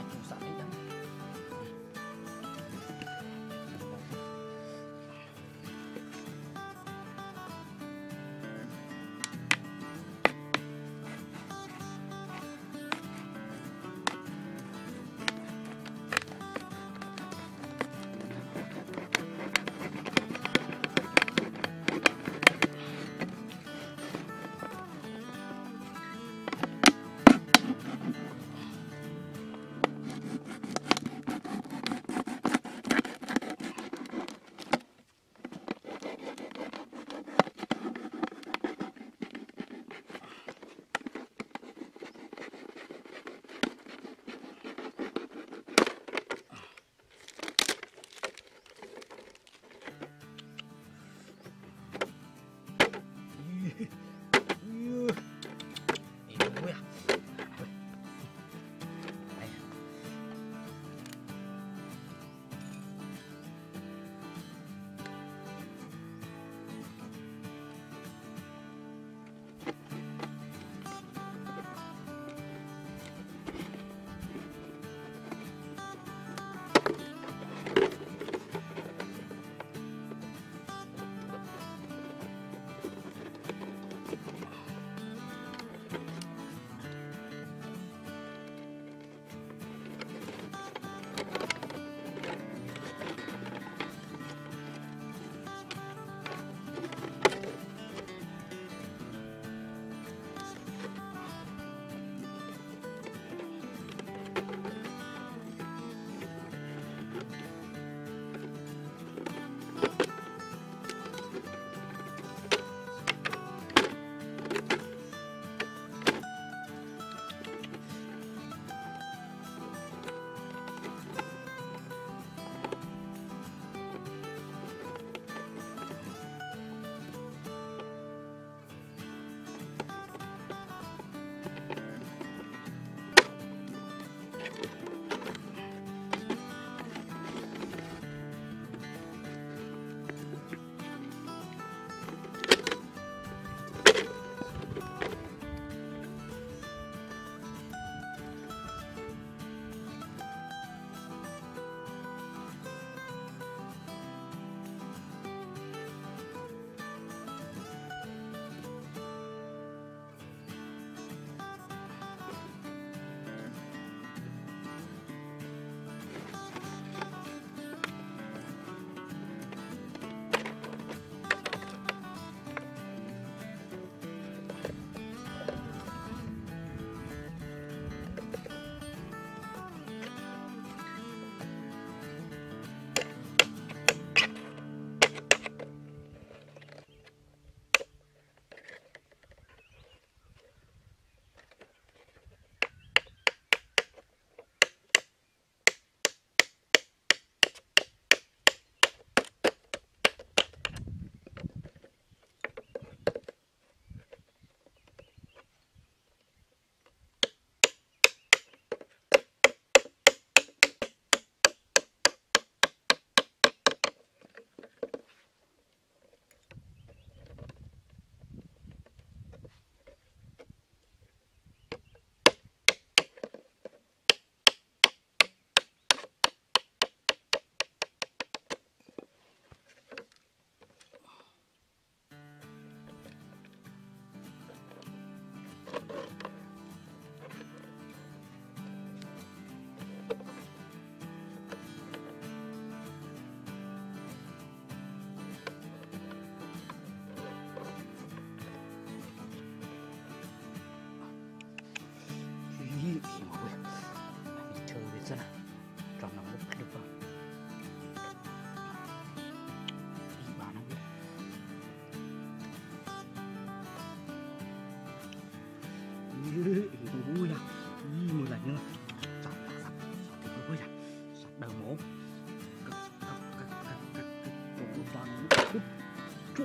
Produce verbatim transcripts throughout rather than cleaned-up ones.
là chủ xã đấy chẳng.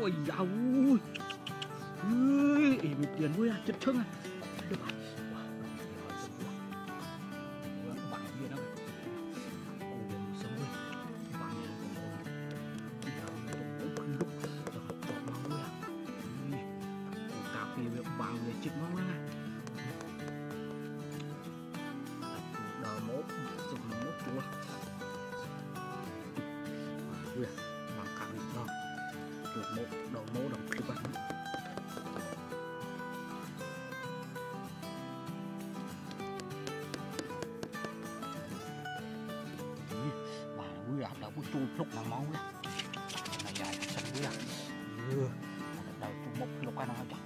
Ôi da ui, ui, một tiền vui à, chết thương à. Được rồi. Bằng là buổi trù lúc nào máu lắm, là dài sạch bữa lắm, đầu trù một lúc qua nó hết trơn.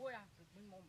Vui à, mình mong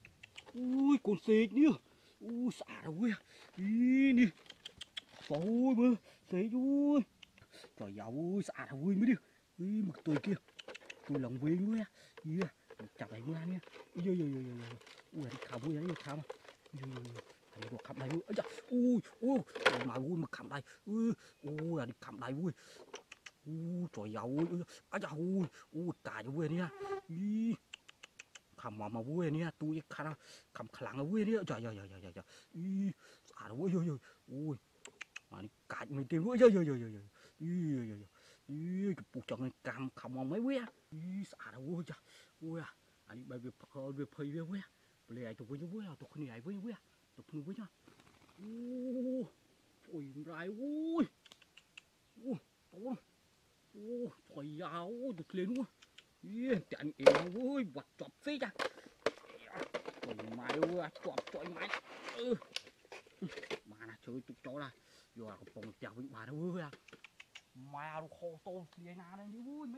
ui còn sệt nữa, ui xả rồi, đi đi, ôi bơ, sệt ui, trời dầu xả rồi mới đi, đi mặt tôi kia, tôi lòng vui mới á, đi à, chặt lại mưa nha, rồi rồi rồi rồi, ui khám ui đấy khám à, rồi rồi rồi, thằng này khám này ui, ui ui, thằng này ui mà khám này, ui ui là đi khám này ui, ui trời dầu ui, à trời ui, ui cả rồi nha, đi khăm mà mà vui nè, tôi khăm khăm khăng vui nè, trời trời trời trời trời, ui, à đâu ui ui ui, ui, mà đi cài mình tiêu ui, trời trời trời trời, ui trời trời, ui cái bụng chồng này khăm khăm mà mấy vui á, ui, à đâu ui trời, ui à, anh bây giờ phải về phơi về vui á, bây giờ tụi vui vui à, tụi con này vui vui à, tụi con vui nhá, ui, ui lại ui, ui, ui, ui, trời dạo, tụi lên ui. Trận kia vui vật chọc xí ra, mày ơi chọc chọi mày, mà là chơi chụp chó là, giờ còn chèo với bà đâu ơi, mày ăn khô tôm gì na đấy vui,